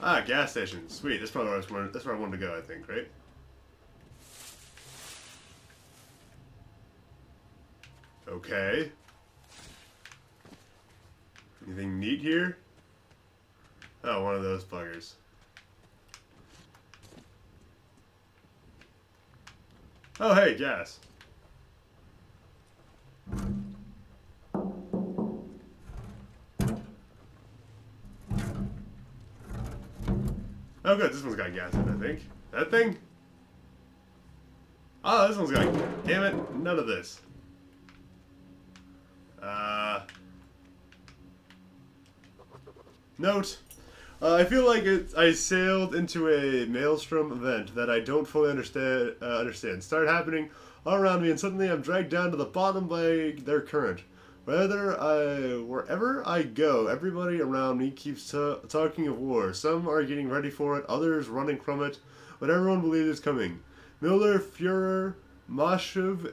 Ah, gas station. Sweet. That's probably where that's where I wanted to go, I think, right? Okay. Anything neat here? Oh, one of those buggers. Oh, hey, gas. Oh, good. This one's got gas in it, I think. That thing? Oh, this one's got... Damn it. None of this. Note. I feel like I sailed into a maelstrom event that I don't fully understand. Start happening all around me, and suddenly I'm dragged down to the bottom by their current. Wherever I go, everybody around me keeps talking of war. Some are getting ready for it, others running from it, but everyone believes it's coming. Miller, Fuhrer, Mashev,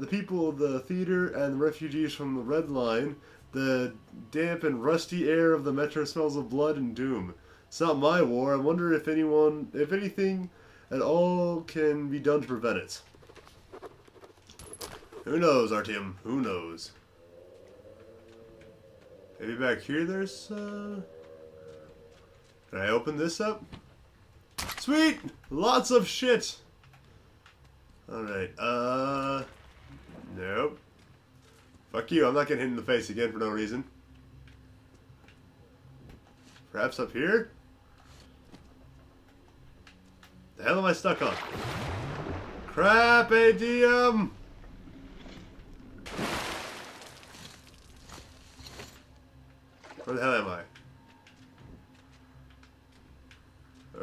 the people of the theater, and the refugees from the Red Line. The damp and rusty air of the metro smells of blood and doom. It's not my war. I wonder if anything at all can be done to prevent it. Who knows, Artyom? Who knows? Maybe back here there's, Can I open this up? Sweet! Lots of shit! Alright, nope. Fuck you, I'm not getting hit in the face again for no reason. Perhaps up here? The hell am I stuck on? Crap, Artyom! Where the hell am I?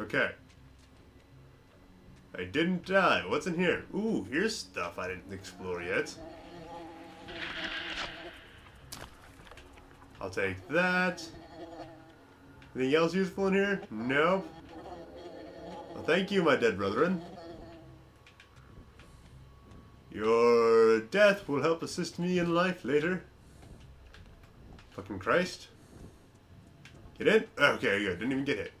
Okay. I didn't die. What's in here? Ooh, here's stuff I didn't explore yet. I'll take that. Anything else useful in here? Nope. Well, thank you, my dead brethren. Your death will help assist me in life later. Fucking Christ. Get in? Okay, good. Didn't even get hit.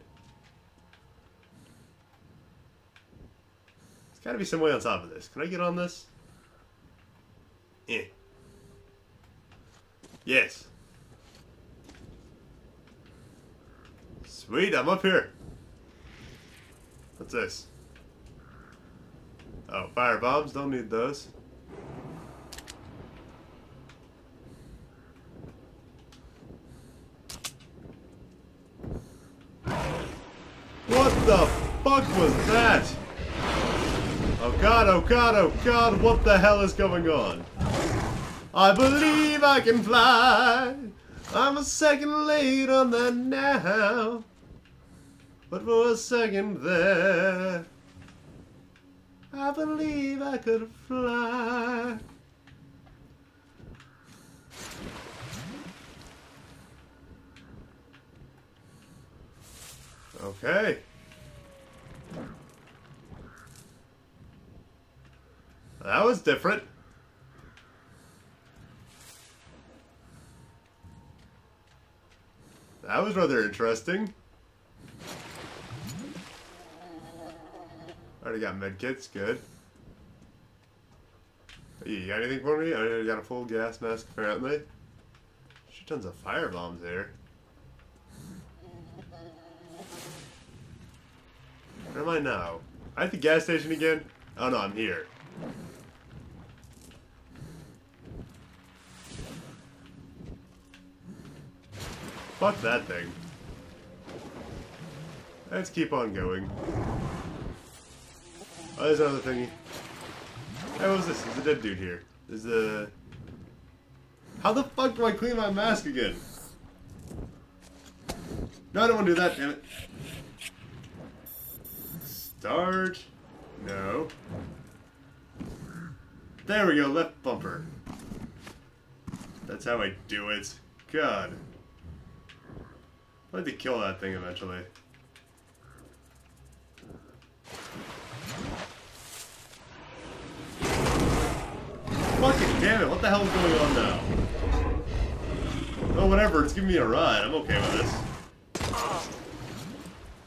There's gotta be some way on top of this. Can I get on this? Eh. Yes. Sweet, I'm up here. What's this? Oh, fire bombs. Don't need those. What the fuck was that? Oh god, oh god, oh god, what the hell is going on? I believe I can fly. I'm a second late on that now. But for a second there, I believe I could fly. Okay. That was different. That was rather interesting. Already got medkits, good. Hey, you got anything for me? I already got a full gas mask, apparently. Shit tons of firebombs there. Where am I now? I at the gas station again? Oh no, I'm here. Fuck that thing. Let's keep on going. Oh, there's another thingy. Hey, what was this? There's a dead dude here. There's a... How the fuck do I clean my mask again? No, I don't want to do that, damn it. Start. No. There we go, left bumper. That's how I do it. God. I'd like to kill that thing eventually. Fucking damn it, what the hell is going on now? Oh, whatever, it's giving me a ride. I'm okay with this.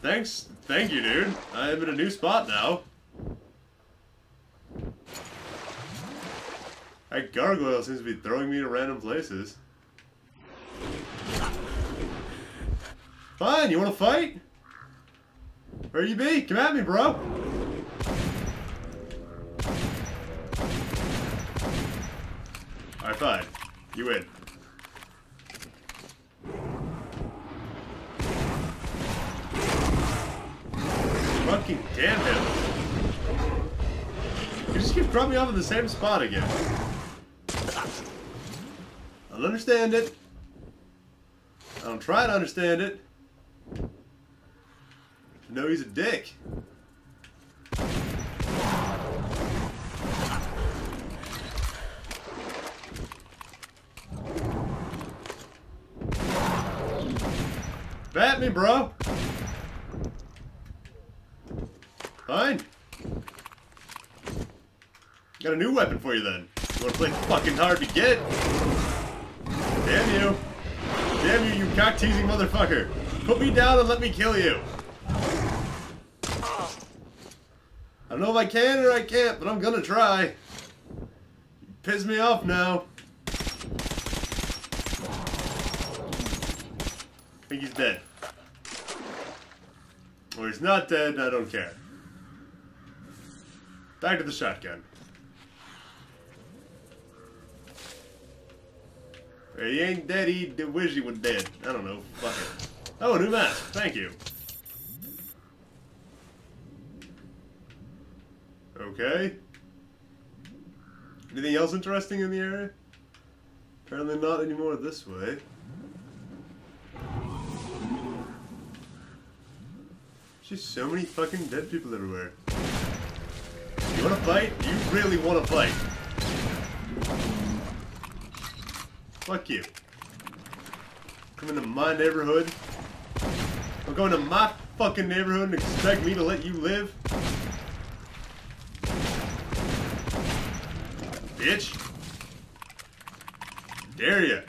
Thanks. Thank you, dude. I'm in a new spot now. That gargoyle seems to be throwing me to random places. Fine, you wanna fight? Where you be? Come at me, bro! Alright, fine. You win. Fucking damn him! You just keep dropping me off in the same spot again. I don't understand it. I don't try to understand it. No, he's a dick. Bat me, bro. Fine. Got a new weapon for you then. You wanna play fucking hard to get? Damn you. Damn you, you cock-teasing motherfucker. Put me down and let me kill you. I don't know if I can or I can't, but I'm gonna try. You piss me off now. I think he's dead. Or he's not dead, I don't care. Back to the shotgun. He ain't dead, he wish he was dead. I don't know, fuck it. Oh, new mask, thank you. Okay. Anything else interesting in the area? Apparently not anymore this way. There's just so many fucking dead people everywhere. You wanna fight? You really wanna fight. Fuck you. Come into my neighborhood. I'm going to my fucking neighborhood and expect me to let you live? Bitch! Dare ya!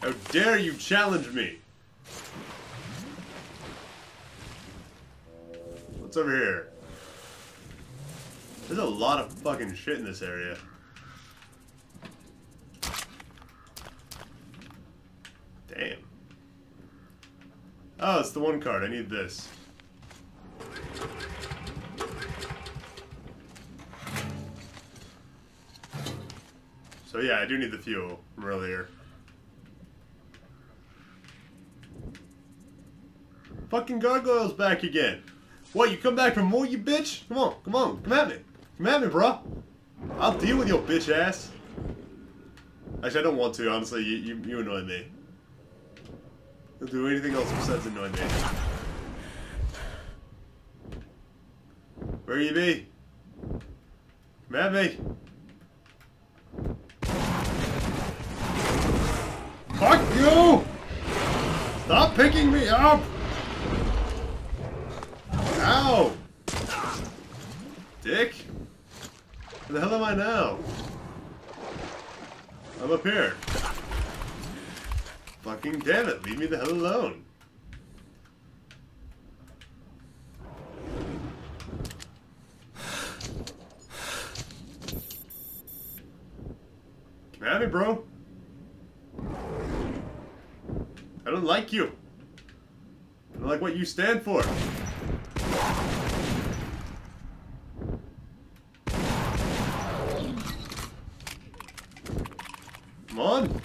How dare you challenge me! What's over here? There's a lot of fucking shit in this area. Damn. Oh, it's the one card. I need this. So yeah, I do need the fuel from earlier. Fucking gargoyle's back again. What, you come back for more, you bitch? Come on, come on, come at me. Come at me, bro. I'll deal with your bitch ass. Actually, I don't want to, honestly. You annoy me. Don't do anything else besides annoy me. Where you be? Come at me. Fuck you! Stop picking me up! Ow! Dick? Where the hell am I now? I'm up here. Fucking damn it, leave me the hell alone. Come at me, bro. I don't like you. I don't like what you stand for. Come on.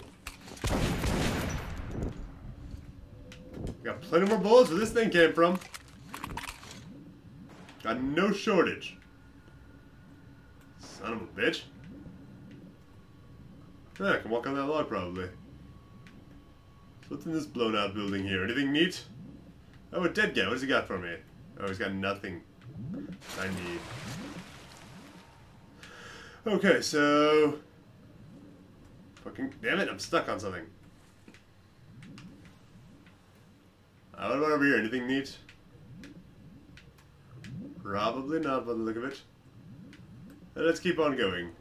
Got plenty more bullets where this thing came from. Got no shortage. Son of a bitch. Yeah, I can walk on that log probably. What's in this blown out building here? Anything neat? Oh, a dead guy. What does he got for me? Oh, he's got nothing I need. Okay, so... Fucking... Damn it, I'm stuck on something. What about over here? Anything neat? Probably not by the look of it. Let's keep on going.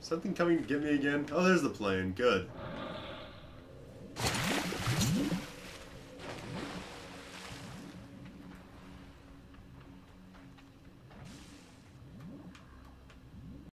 Something coming to get me again? Oh, there's the plane. Good.